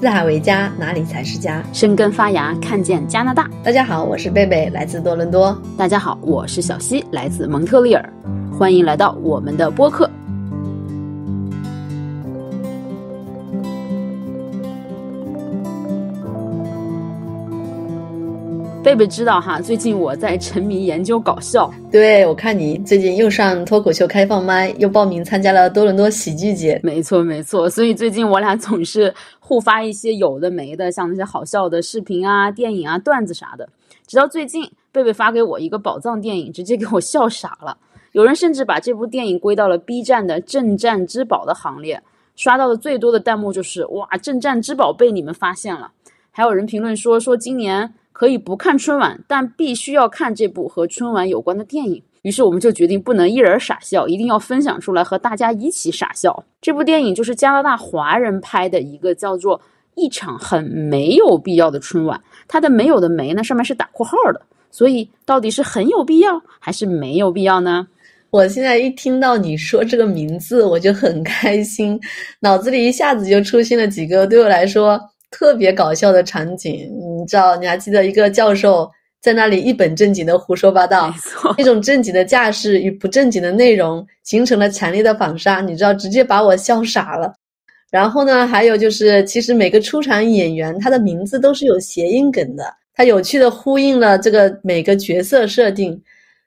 四海为家，哪里才是家？生根发芽，看见加拿大。大家好，我是贝贝，来自多伦多。大家好，我是小西，来自蒙特利尔。欢迎来到我们的播客。贝贝知道哈，最近我在沉迷研究搞笑。对，我看你最近又上脱口秀开放麦，又报名参加了多伦多喜剧节。没错没错，所以最近我俩总是互发一些有的没的，像那些好笑的视频啊、电影啊、段子啥的。直到最近贝贝发给我一个宝藏电影，直接给我笑傻了。有人甚至把这部电影归到了 B 站的镇站之宝的行列，刷到的最多的弹幕就是哇，镇站之宝被你们发现了。还有人评论说今年可以不看春晚，但必须要看这部和春晚有关的电影。于是我们就决定不能一人傻笑，一定要分享出来和大家一起傻笑。这部电影就是加拿大华人拍的一个叫做《一场很没有必要的春晚》，它的没有的没呢，上面是打括号的，所以到底是很有必要还是没有必要呢？我现在一听到你说这个名字我就很开心，脑子里一下子就出现了几个对我来说特别搞笑的场景。你知道，你还记得一个教授在那里一本正经的胡说八道，那种正经的架势与不正经的内容形成了强烈的反差，你知道，直接把我笑傻了。然后呢，还有就是其实每个出场演员他的名字都是有谐音梗的，他有趣的呼应了这个每个角色设定，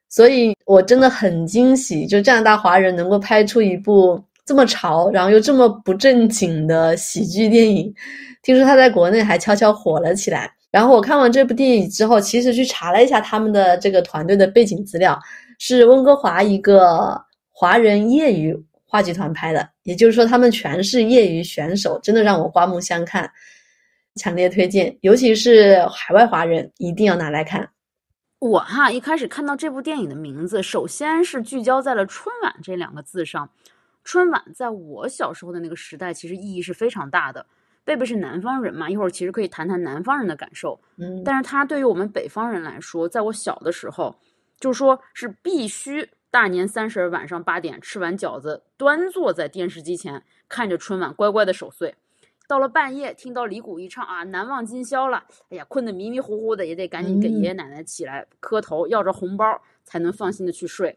所以我真的很惊喜，就加拿大华人能够拍出一部这么潮然后又这么不正经的喜剧电影。听说他在国内还悄悄火了起来。然后我看完这部电影之后，其实去查了一下他们的这个团队的背景资料，是温哥华一个华人业余话剧团拍的，也就是说他们全是业余选手，真的让我刮目相看，强烈推荐，尤其是海外华人一定要拿来看。我哈一开始看到这部电影的名字，首先是聚焦在了春晚这两个字上。春晚在我小时候的那个时代其实意义是非常大的，贝贝是南方人嘛，一会儿其实可以谈谈南方人的感受。但是他对于我们北方人来说，在我小的时候就说是必须大年30晚上8点吃完饺子，端坐在电视机前看着春晚乖乖的守岁，到了半夜听到李谷一唱啊难忘今宵了，哎呀困得迷迷糊糊的，也得赶紧给爷爷奶奶起来磕头要着红包才能放心的去睡。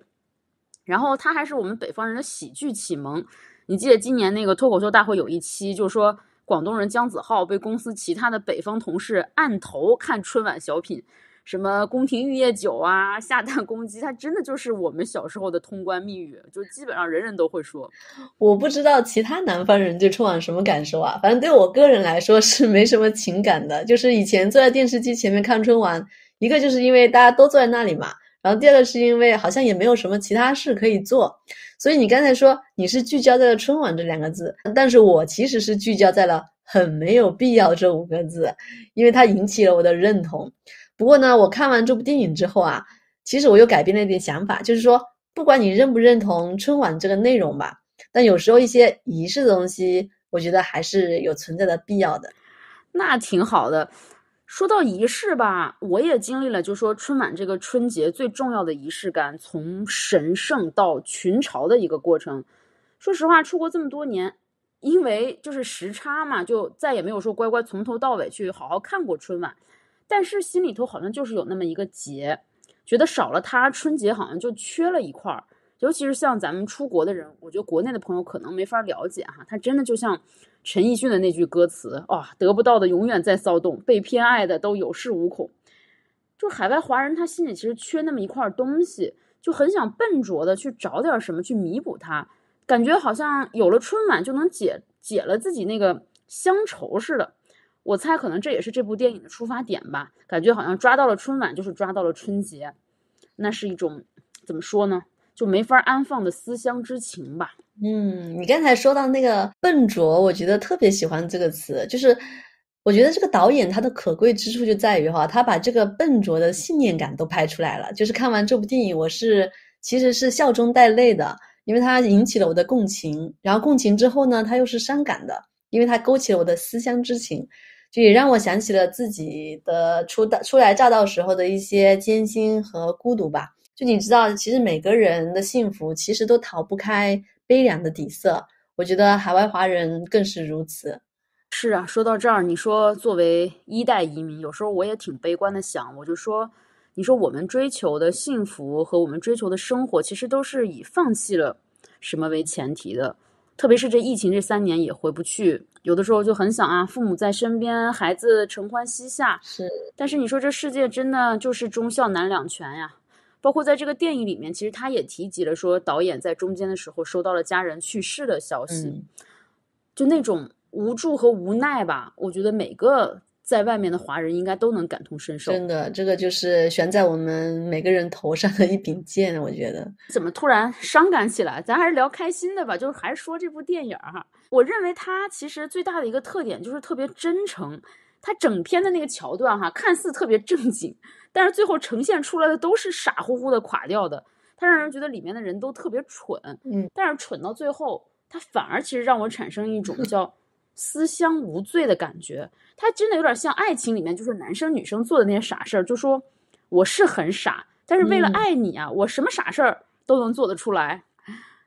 然后他还是我们北方人的喜剧启蒙，你记得今年那个脱口秀大会有一期就说广东人姜子浩被公司其他的北方同事按头看春晚小品，什么宫廷玉液酒啊、下蛋公鸡，他真的就是我们小时候的通关密语，就基本上人人都会说。我不知道其他南方人对春晚什么感受啊，反正对我个人来说是没什么情感的，就是以前坐在电视机前面看春晚，一个就是因为大家都坐在那里嘛，然后第二个是因为好像也没有什么其他事可以做。所以你刚才说你是聚焦在了春晚这两个字，但是我其实是聚焦在了很没有必要这五个字，因为它引起了我的认同。不过呢，我看完这部电影之后啊，其实我又改变了一点想法，就是说不管你认不认同春晚这个内容吧，但有时候一些仪式的东西我觉得还是有存在的必要的。那挺好的。说到仪式吧，我也经历了，就说春晚这个春节最重要的仪式感，从神圣到群嘲的一个过程。说实话，出国这么多年，因为就是时差嘛，就再也没有说乖乖从头到尾去好好看过春晚。但是心里头好像就是有那么一个节，觉得少了它，春节好像就缺了一块儿。尤其是像咱们出国的人，我觉得国内的朋友可能没法了解哈，他真的就像陈奕迅的那句歌词啊，得不到的永远在骚动，被偏爱的都有恃无恐。就海外华人他心里其实缺那么一块东西，就很想笨拙的去找点什么去弥补它，感觉好像有了春晚就能解了自己那个乡愁似的。我猜可能这也是这部电影的出发点吧，感觉好像抓到了春晚就是抓到了春节，那是一种怎么说呢，就没法安放的思乡之情吧。你刚才说到那个笨拙，我觉得特别喜欢这个词，就是我觉得这个导演他的可贵之处就在于哈，他把这个笨拙的信念感都拍出来了。就是看完这部电影，我其实是笑中带泪的，因为它引起了我的共情，然后共情之后呢，它又是伤感的，因为它勾起了我的思乡之情，就也让我想起了自己的初来乍到时候的一些艰辛和孤独吧。就你知道，其实每个人的幸福其实都逃不开悲凉的底色，我觉得海外华人更是如此。是啊，说到这儿，你说作为一代移民，有时候我也挺悲观的想，我就说，你说我们追求的幸福和我们追求的生活，其实都是以放弃了什么为前提的。特别是这疫情这3年也回不去，有的时候就很想啊，父母在身边，孩子承欢膝下。是，但是你说这世界真的就是忠孝难两全呀。包括在这个电影里面，其实他也提及了说，导演在中间的时候收到了家人去世的消息，就那种无助和无奈吧，我觉得每个在外面的华人应该都能感同身受。真的，这个就是悬在我们每个人头上的一柄剑，我觉得。怎么突然伤感起来？咱还是聊开心的吧，就是还是说这部电影哈，我认为它其实最大的一个特点就是特别真诚。它整篇的那个桥段哈，看似特别正经，但是最后呈现出来的都是傻乎乎的垮掉的，它让人觉得里面的人都特别蠢，但是蠢到最后，它反而其实让我产生一种叫思乡无罪的感觉。他真的有点像爱情里面就是男生女生做的那些傻事儿，就说我是很傻，但是为了爱你啊，我什么傻事儿都能做得出来。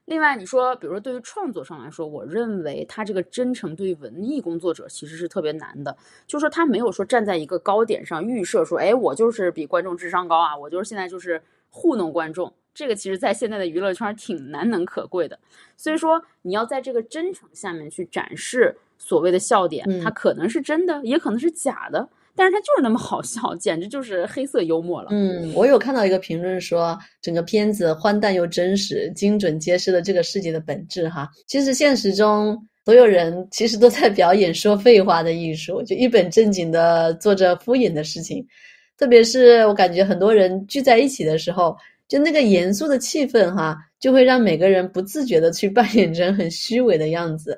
另外你说比如说对于创作上来说，我认为他这个真诚对于文艺工作者其实是特别难的，就是说他没有说站在一个高点上预设说，哎，我就是比观众智商高啊，我就是现在就是糊弄观众，这个其实在现在的娱乐圈挺难能可贵的。所以说你要在这个真诚下面去展示所谓的笑点，它可能是真的，也可能是假的，但是它就是那么好笑，简直就是黑色幽默了。我有看到一个评论说，整个片子荒诞又真实，精准揭示了这个世界的本质哈。其实现实中所有人其实都在表演说废话的艺术，就一本正经的做着敷衍的事情。特别是我感觉很多人聚在一起的时候，就那个严肃的气氛哈，就会让每个人不自觉的去扮演成很虚伪的样子。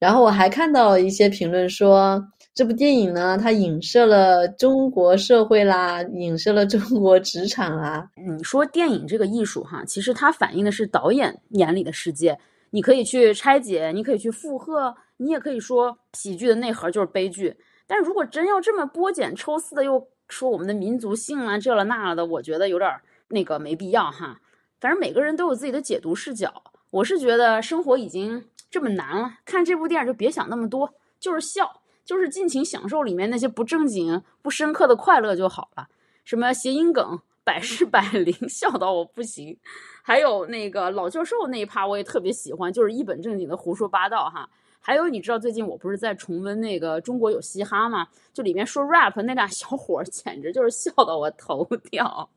然后我还看到一些评论说，这部电影呢，它影射了中国社会啦，影射了中国职场啦。你说电影这个艺术哈，其实它反映的是导演眼里的世界，你可以去拆解，你可以去附和，你也可以说喜剧的内核就是悲剧。但如果真要这么剥茧抽丝的又说我们的民族性啊这了那了的，我觉得有点那个没必要哈。反正每个人都有自己的解读视角，我是觉得生活已经这么难了，看这部电影就别想那么多，就是笑，就是尽情享受里面那些不正经不深刻的快乐就好了。什么谐音梗百试百灵，笑到我不行。还有那个老教授那一趴我也特别喜欢，就是一本正经的胡说八道哈。还有你知道最近我不是在重温那个中国有嘻哈吗，就里面说 rap 那俩小伙简直就是笑到我头掉。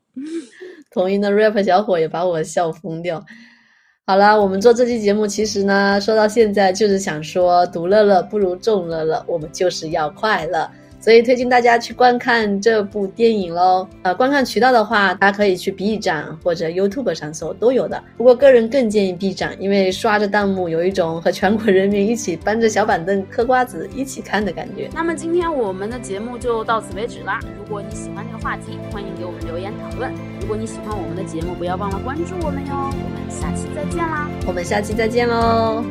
同一的 rap 小伙也把我笑疯掉。好了，我们做这期节目其实呢，说到现在就是想说，独乐乐不如众乐乐，我们就是要快乐，所以推荐大家去观看这部电影咯。观看渠道的话，大家可以去 B 站或者 YouTube 上搜都有的，不过个人更建议 B 站，因为刷着弹幕有一种和全国人民一起搬着小板凳嗑瓜子一起看的感觉。那么今天我们的节目就到此为止啦，如果你喜欢这个话题，欢迎给我们留言讨论，如果你喜欢我们的节目，不要忘了关注我们哟。我们下期再见啦！我们下期再见喽！